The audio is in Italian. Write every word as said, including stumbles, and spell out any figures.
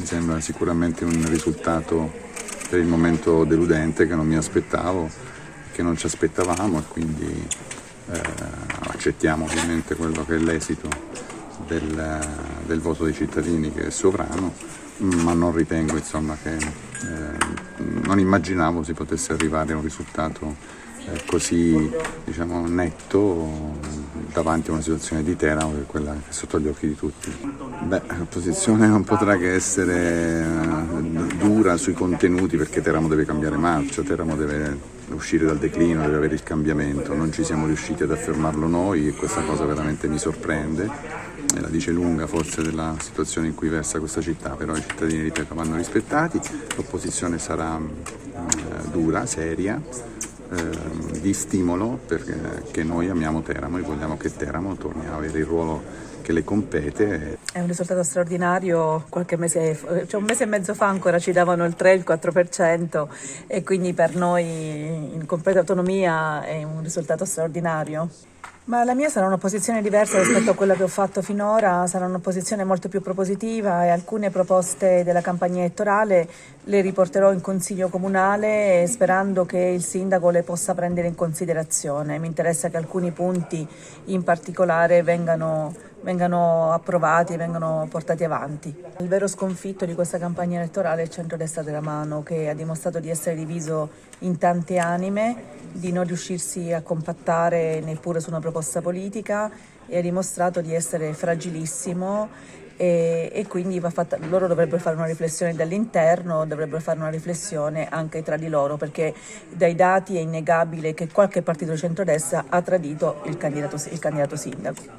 mi sembra sicuramente un risultato per il momento deludente, che non mi aspettavo, che non ci aspettavamo, e quindi eh, accettiamo ovviamente quello che è l'esito del, del voto dei cittadini, che è sovrano, ma non ritengo, insomma, che eh, non immaginavo si potesse arrivare a un risultato eh, così, diciamo, netto davanti a una situazione di Teramo che è quella che è sotto gli occhi di tutti. Beh, la posizione non potrà che essere dura sui contenuti, perché Teramo deve cambiare marcia, Teramo deve uscire dal declino, deve avere il cambiamento. Non ci siamo riusciti ad affermarlo noi e questa cosa veramente mi sorprende. La dice lunga forse della situazione in cui versa questa città, però i cittadini, ripeto, vanno rispettati. L'opposizione sarà eh, dura, seria, eh, di stimolo, perché noi amiamo Teramo e vogliamo che Teramo torni a avere il ruolo che le compete. È un risultato straordinario. Qualche mese, cioè un mese e mezzo fa ancora ci davano il tre, il quattro per cento, e quindi per noi in completa autonomia è un risultato straordinario. Ma la mia sarà una posizione diversa rispetto a quella che ho fatto finora, sarà una posizione molto più propositiva, e alcune proposte della campagna elettorale le riporterò in consiglio comunale, sperando che il sindaco le possa prendere in considerazione. Mi interessa che alcuni punti in particolare vengano, vengano approvati, vengano portati avanti. Il vero sconfitto di questa campagna elettorale è il centrodestra della mano, che ha dimostrato di essere diviso in tante anime, di non riuscirsi a compattare neppure su una proposta politica, e ha dimostrato di essere fragilissimo, e, e quindi va fatta, loro dovrebbero fare una riflessione dall'interno, dovrebbero fare una riflessione anche tra di loro, perché dai dati è innegabile che qualche partito di centrodestra ha tradito il candidato, il candidato sindaco.